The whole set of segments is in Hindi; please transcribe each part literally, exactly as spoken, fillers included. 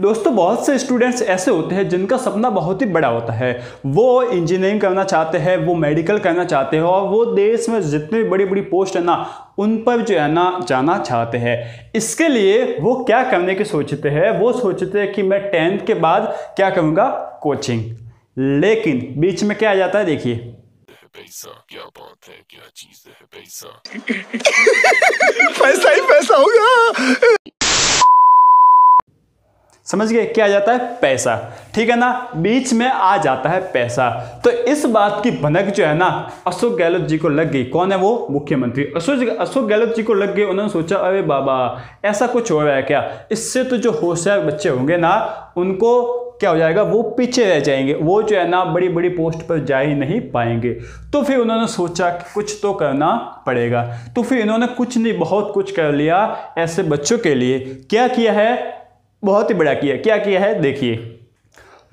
दोस्तों बहुत से स्टूडेंट्स ऐसे होते हैं जिनका सपना बहुत ही बड़ा होता है, वो इंजीनियरिंग करना चाहते हैं, वो मेडिकल करना चाहते हैं और वो देश में जितनी बड़ी बड़ी पोस्ट है ना उन पर जो है ना जाना चाहते हैं। इसके लिए वो क्या करने की सोचते हैं, वो सोचते हैं कि मैं टेंथ के बाद क्या करूँगा, कोचिंग। लेकिन बीच में क्या आ जाता है, देखिए पैसा, क्या बात है, क्या चीज है पैसा पैसा ही पैसा होगा, समझ गए क्या आ जाता है, पैसा, ठीक है ना, बीच में आ जाता है पैसा। तो इस बात की भनक जो है ना अशोक गहलोत जी को लग गई। कौन है वो, मुख्यमंत्री अशोक अशोक गहलोत जी को लग गई। उन्होंने सोचा अरे बाबा ऐसा कुछ हो रहा है क्या, इससे तो जो होशियार बच्चे होंगे ना उनको क्या हो जाएगा, वो पीछे रह जाएंगे, वो जो है ना बड़ी बड़ी पोस्ट पर जा ही नहीं पाएंगे। तो फिर उन्होंने सोचा कि कुछ तो करना पड़ेगा। तो फिर इन्होंने कुछ नहीं बहुत कुछ कर लिया ऐसे बच्चों के लिए। क्या किया है, बहुत ही बड़ा किया। क्या किया है देखिए,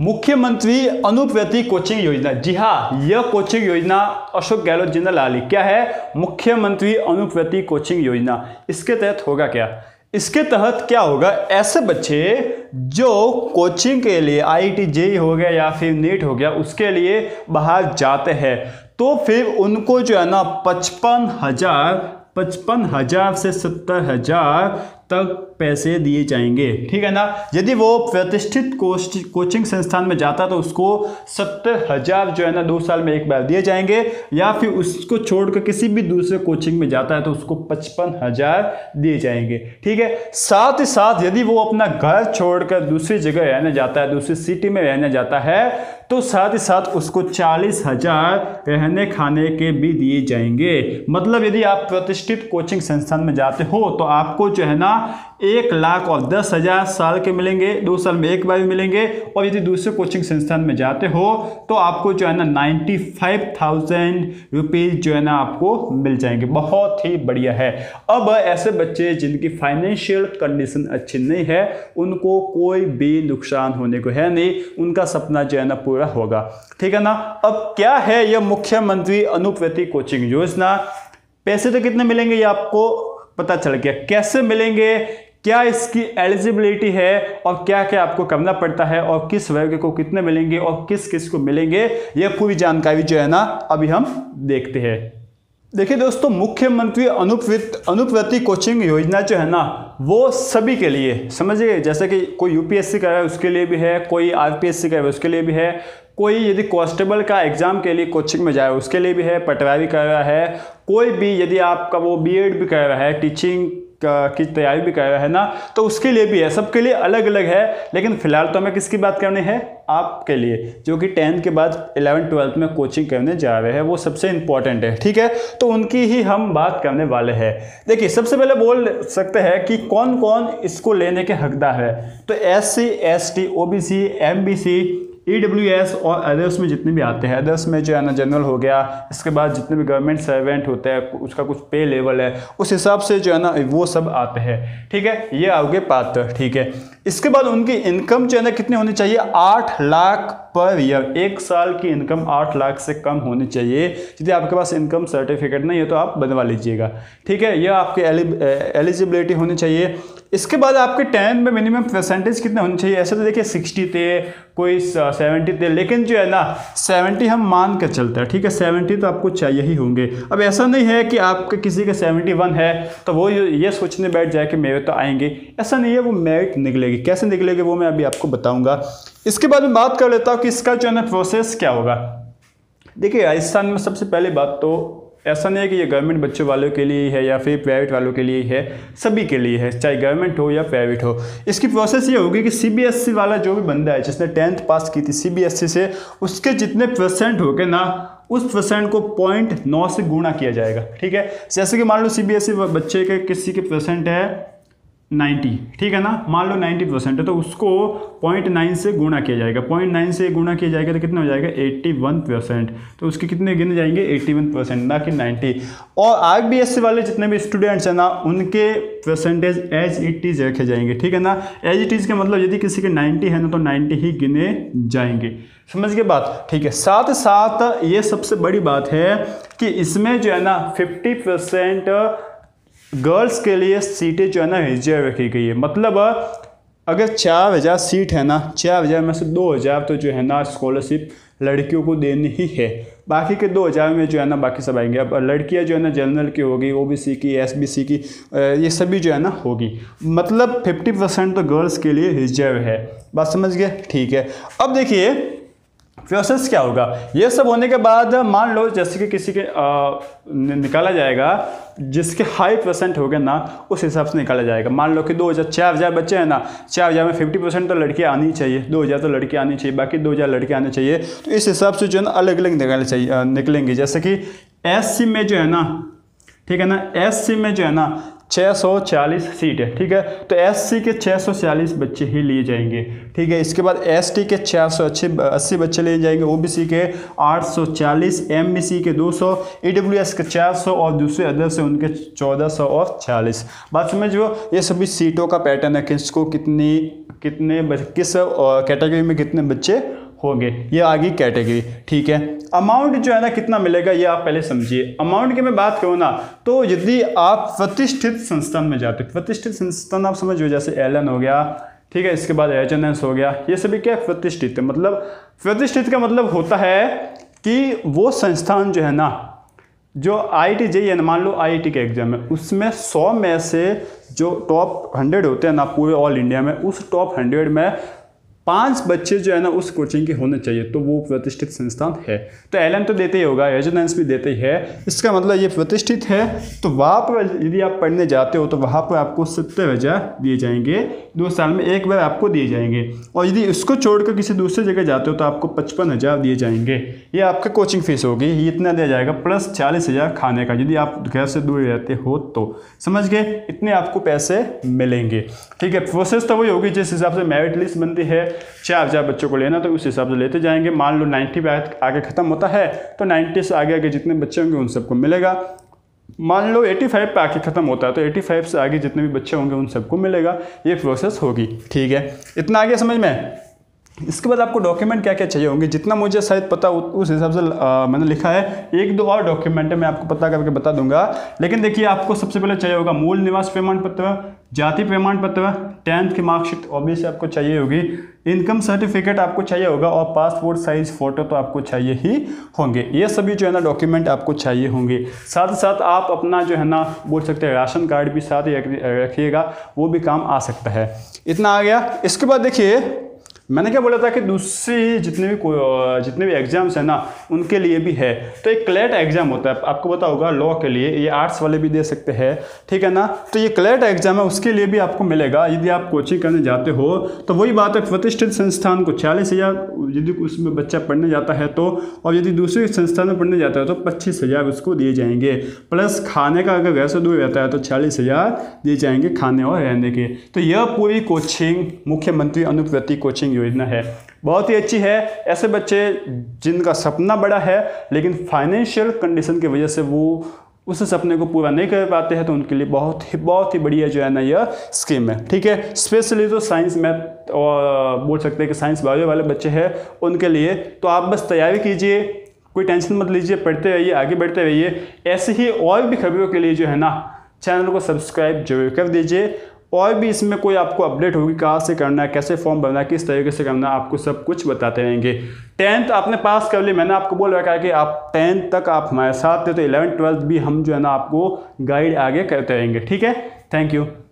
मुख्यमंत्री अनुप्रति कोचिंग योजना। जी हाँ, यह कोचिंग योजना अशोक गहलोत जी ने ला ली। क्या है, मुख्यमंत्री अनुप्रति कोचिंग योजना। इसके तहत होगा क्या, इसके तहत क्या होगा, ऐसे बच्चे जो कोचिंग के लिए आईआईटी जेईई हो गया या फिर नीट हो गया उसके लिए बाहर जाते हैं तो फिर उनको जो है ना पचपन हजार पचपन हजार से सत्तर हजार तक पैसे दिए जाएंगे, ठीक है ना। यदि वो प्रतिष्ठित कोचिंग संस्थान में जाता तो उसको सत्तर हजार जो है ना दो साल में एक बार दिए जाएंगे, या फिर उसको छोड़कर किसी भी दूसरे कोचिंग में जाता है तो उसको पचपन हजार दिए जाएंगे, ठीक है। साथ ही साथ यदि वो अपना घर छोड़कर दूसरी जगह रहने जाता है, दूसरी सिटी में रहने जाता है तो साथ ही साथ उसको चालीस हजार रहने खाने के भी दिए जाएंगे। मतलब यदि आप प्रतिष्ठित कोचिंग संस्थान में जाते हो तो आपको जो है ना एक लाख और दस हजार साल के मिलेंगे, दो साल में एक बार मिलेंगे। और यदि दूसरे कोचिंग संस्थान में जाते हो तो आपको जो है ना नाइन्टी फाइव थाउजेंड रुपीज जो है ना आपको मिल जाएंगे। बहुत ही बढ़िया है। अब ऐसे बच्चे जिनकी फाइनेंशियल कंडीशन अच्छी नहीं है उनको कोई भी नुकसान होने को है नहीं, उनका सपना जो है ना पूरा होगा, ठीक है ना। अब क्या है यह मुख्यमंत्री अनुप्रति कोचिंग योजना, पैसे तो कितने मिलेंगे ये आपको पता चल गया, कैसे मिलेंगे, क्या इसकी एलिजिबिलिटी है और क्या क्या आपको करना पड़ता है और किस वर्ग को कितने मिलेंगे और किस किस को मिलेंगे, यह पूरी जानकारी जो है ना अभी हम देखते हैं। देखिए दोस्तों, मुख्यमंत्री अनुप्रति अनुप्रति कोचिंग योजना जो है ना वो सभी के लिए, समझिए जैसे कि कोई यूपीएससी कर रहा है उसके लिए भी है, कोई आरपीएससी कर रहा है उसके लिए भी है, कोई यदि कांस्टेबल का एग्ज़ाम के लिए कोचिंग में जाए उसके लिए भी है, पटवारी कर रहा है, कोई भी यदि आपका वो बीएड भी कर रहा है, टीचिंग की तैयारी भी कर रहा है ना तो उसके लिए भी है। सबके लिए अलग अलग है। लेकिन फिलहाल तो हमें किसकी बात करनी है, आपके लिए जो कि टेंथ के बाद इलेवन ट्वेल्थ में कोचिंग करने जा रहे हैं, वो सबसे इम्पॉर्टेंट है, ठीक है। तो उनकी ही हम बात करने वाले हैं। देखिए सबसे पहले बोल सकते हैं कि कौन कौन इसको लेने के हकदार है। तो S C S T O B C M B C E W S और अदर्स में जितने भी आते हैं, अदर्स में जो है ना जनरल हो गया, इसके बाद जितने भी गवर्नमेंट सर्वेंट होते हैं उसका कुछ पे लेवल है उस हिसाब से जो है ना वो सब आते हैं, ठीक है। ये आओगे पात्र, ठीक है। इसके बाद उनकी इनकम जो है ना कितनी होनी चाहिए, आठ लाख पर ईयर, एक साल की इनकम आठ लाख से कम होनी चाहिए। यदि आपके पास इनकम सर्टिफिकेट नहीं है तो आप बनवा लीजिएगा, ठीक है। यह आपकी एलिजिबिलिटी होनी चाहिए। इसके बाद आपके टेंथ में मिनिमम परसेंटेज कितने होने चाहिए, ऐसे तो देखिए सिक्सटी थे कोई सेवेंटी थे, लेकिन जो है ना सेवेंटी हम मान कर चलते हैं, ठीक है। सेवेंटी तो आपको चाहिए ही होंगे। अब ऐसा नहीं है कि आपके किसी के सेवेंटी वन है तो वो ये सोचने बैठ जाए कि मेरे तो आएंगे, ऐसा नहीं है। वो मेरिट निकलेगी, कैसे निकलेगी वो मैं अभी आपको बताऊँगा। इसके बाद मैं बात कर लेता हूँ कि इसका जो है ना प्रोसेस क्या होगा। देखिए राजस्थान में सबसे पहली बात तो ऐसा नहीं है कि ये गवर्नमेंट बच्चों वालों के लिए है या फिर प्राइवेट वालों के लिए है, सभी के लिए है, चाहे गवर्नमेंट हो या प्राइवेट हो। इसकी प्रोसेस ये होगी कि सीबीएसई वाला जो भी बंदा है जिसने टेंथ पास की थी सीबीएसई से, उसके जितने परसेंट हो गए ना उस परसेंट को पॉइंट नौ से गुणा किया जाएगा, ठीक है। जैसे कि मान लो सीबीएसई बच्चे के किसी के परसेंट है नाइन्टी, ठीक है ना, मान लो नाइन्टी परसेंट है तो उसको पॉइंट नाइन से गुणा किया जाएगा। पॉइंट नाइन से गुणा किया जाएगा तो कितना हो जाएगा, एट्टी वन परसेंट। तो उसके कितने गिने जाएंगे, एट्टी वन परसेंट, ना कि नाइन्टी। और आईबीएस वाले जितने भी स्टूडेंट्स हैं ना उनके परसेंटेज एज इट इज रखे जाएंगे, ठीक है ना। एज इट इज के मतलब यदि किसी के नाइन्टी है ना तो नाइन्टी ही गिने जाएंगे, समझ गए बात, ठीक है। साथ साथ ये सबसे बड़ी बात है कि इसमें जो है ना फिफ्टी परसेंट गर्ल्स के लिए सीटें जो है ना रिजर्व रखी गई है। मतलब अगर चार हज़ार सीट है ना, चार हज़ार में से दो हज़ार तो जो है ना स्कॉलरशिप लड़कियों को देनी ही है, बाकी के दो हज़ार में जो है ना बाकी सब आएंगे। अब लड़कियां जो है ना जनरल की होगी, ओबीसी की, एसबीसी की, ये सभी जो है ना होगी, मतलब फिफ्टी परसेंट तो गर्ल्स के लिए रिजर्व है। बात समझ गए? ठीक है। अब देखिए प्रोसेस क्या होगा। ये सब होने के बाद मान लो जैसे कि किसी के आ, निकाला जाएगा जिसके हाई परसेंट हो गए ना, उस हिसाब से निकाला जाएगा। मान लो कि दो हज़ार चार हज़ार बच्चे हैं ना, चार हज़ार में फिफ्टी परसेंट तो लड़कियाँ आनी चाहिए, दो हज़ार तो लड़कियाँ आनी चाहिए, बाकी दो हज़ार लड़के आने चाहिए। तो इस हिसाब से जो है ना अलग अलग निकालने चाहिए निकलेंगे। जैसे कि एस सी में जो है ना, ठीक है ना, एस सी में जो है ना छः सौ चालीस सीट है, ठीक है, तो एससी के छः सौ चालीस बच्चे ही लिए जाएंगे, ठीक है। इसके बाद एसटी के छः सौ अस्सी बच्चे लिए जाएंगे, ओबीसी के आठ सौ चालीस, एमबीसी के दो सौ, ईडब्ल्यूएस के चार सौ और दूसरे अदर से उनके चौदह सौ और चालीस। बात समझो, ये सभी सीटों का पैटर्न है, किसको कितनी कितने किस कैटेगरी में कितने बच्चे होंगे, ये आगे कैटेगरी। ठीक है, अमाउंट जो है ना कितना मिलेगा ये आप पहले समझिए। अमाउंट की मैं बात करूँ ना, तो यदि आप प्रतिष्ठित संस्थान में जाते, प्रतिष्ठित संस्थान आप समझो जैसे एलन हो गया, ठीक है, इसके बाद एच एन एस हो गया, ये सभी क्या प्रतिष्ठित है। मतलब प्रतिष्ठित का मतलब होता है कि वो संस्थान जो है ना, जो आई आई टी जेईई है ना, मान लो आई आई टी के एग्जाम है, उसमें सौ में से जो टॉप हंड्रेड होते हैं ना पूरे ऑल इंडिया में, उस टॉप हंड्रेड में पांच बच्चे जो है ना उस कोचिंग के होने चाहिए, तो वो प्रतिष्ठित संस्थान है। तो एलन तो देते ही होगा, एच एन एस भी देते ही है, इसका मतलब ये प्रतिष्ठित है। तो वहाँ पर यदि आप पढ़ने जाते हो तो वहाँ पर आपको सत्तर हज़ार दिए जाएंगे, दो साल में एक बार आपको दिए जाएंगे। और यदि इसको छोड़कर किसी दूसरे जगह जाते हो तो आपको पचपन हज़ार दिए जाएंगे, ये आपका कोचिंग फीस होगी, ये इतना दिया जाएगा, प्लस चालीस हज़ार खाने का यदि आप घर से दूर रहते हो तो। समझ गए? इतने आपको पैसे मिलेंगे। ठीक है, प्रोसेस तो वही होगी जिस हिसाब से मेरिट लिस्ट बनती है, चार हजार बच्चों को लेना तो उस हिसाब से लेते जाएंगे। मान लो नाइन्टी पे आगे खत्म होता है तो नाइन्टी से आगे आगे जितने बच्चे होंगे उन सबको मिलेगा। मान लो पचासी पे आके खत्म होता है तो पचासी से आगे जितने भी बच्चे होंगे उन सबको मिलेगा, ये प्रोसेस होगी। ठीक है, इतना आगे समझ में। इसके बाद आपको डॉक्यूमेंट क्या क्या चाहिए होंगे, जितना मुझे शायद पता उस हिसाब से आ, मैंने लिखा है। एक दो और डॉक्यूमेंट है, मैं आपको पता करके बता दूंगा। लेकिन देखिए, आपको सबसे पहले चाहिए होगा मूल निवास प्रमाण पत्र, जाति प्रमाण पत्र, टेंथ की मार्कशीट ऑब्वियसली आपको चाहिए होगी, इनकम सर्टिफिकेट आपको चाहिए होगा और पासपोर्ट साइज फोटो तो आपको चाहिए ही होंगे। ये सभी जो है ना डॉक्यूमेंट आपको चाहिए होंगे। साथ ही साथ आप अपना जो है ना बोल सकते हैं राशन कार्ड भी साथ ही रखिएगा, वो भी काम आ सकता है। इतना आ गया। इसके बाद देखिए, मैंने क्या बोला था कि दूसरी जितने भी जितने भी एग्जाम्स हैं ना उनके लिए भी है। तो एक क्लैट एग्जाम होता है, आपको पता होगा, लॉ के लिए, ये आर्ट्स वाले भी दे सकते हैं, ठीक है ना। तो ये क्लैट एग्जाम है, उसके लिए भी आपको मिलेगा यदि आप कोचिंग करने जाते हो तो। वही बात है, प्रतिष्ठित संस्थान को चालीस हज़ार यदि उसमें बच्चा पढ़ने जाता है तो, और यदि दूसरे संस्थान में पढ़ने जाता है तो पच्चीस हज़ार उसको दिए जाएंगे, प्लस खाने का अगर घर से दूर रहता है तो चालीस हज़ार दिए जाएंगे खाने और रहने के। तो यह पूरी कोचिंग मुख्यमंत्री अनुप्रति कोचिंग योजना है, बहुत ही अच्छी है। ऐसे बच्चे जिनका सपना बड़ा है लेकिन फाइनेंशियल कंडीशन की वजह से वो उस सपने को पूरा नहीं कर पाते हैं, तो उनके लिए बहुत ही बहुत ही बढ़िया जो है ना यह स्कीम है। ठीक है, स्पेशली तो साइंस मैथ और बोल सकते हैं कि साइंस बायो वाले बच्चे हैं उनके लिए। तो आप बस तैयारी कीजिए, कोई टेंशन मत लीजिए, पढ़ते रहिए, आगे बढ़ते रहिए। ऐसे ही और भी खबरों के लिए जो है ना चैनल को सब्सक्राइब जरूर कर दीजिए। और भी इसमें कोई आपको अपडेट होगी, कहाँ से करना है, कैसे फॉर्म भरना है, किस तरीके से करना है, आपको सब कुछ बताते रहेंगे। टेंथ आपने पास कर ली, मैंने आपको बोल रखा है कि आप टेंथ तक आप हमारे साथ थे, तो इलेवन ट्वेल्थ भी हम जो है ना आपको गाइड आगे करते रहेंगे। ठीक है, थैंक यू।